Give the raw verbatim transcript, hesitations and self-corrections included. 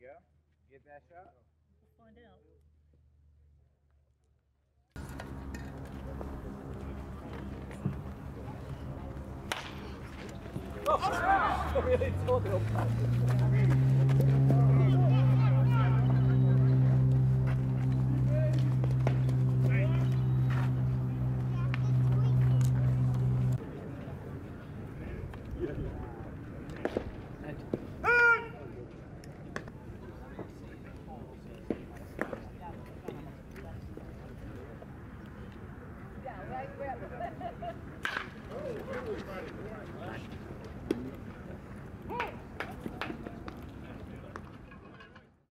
go. Get that shot? We'll find out. Oh, really told him. Right, right.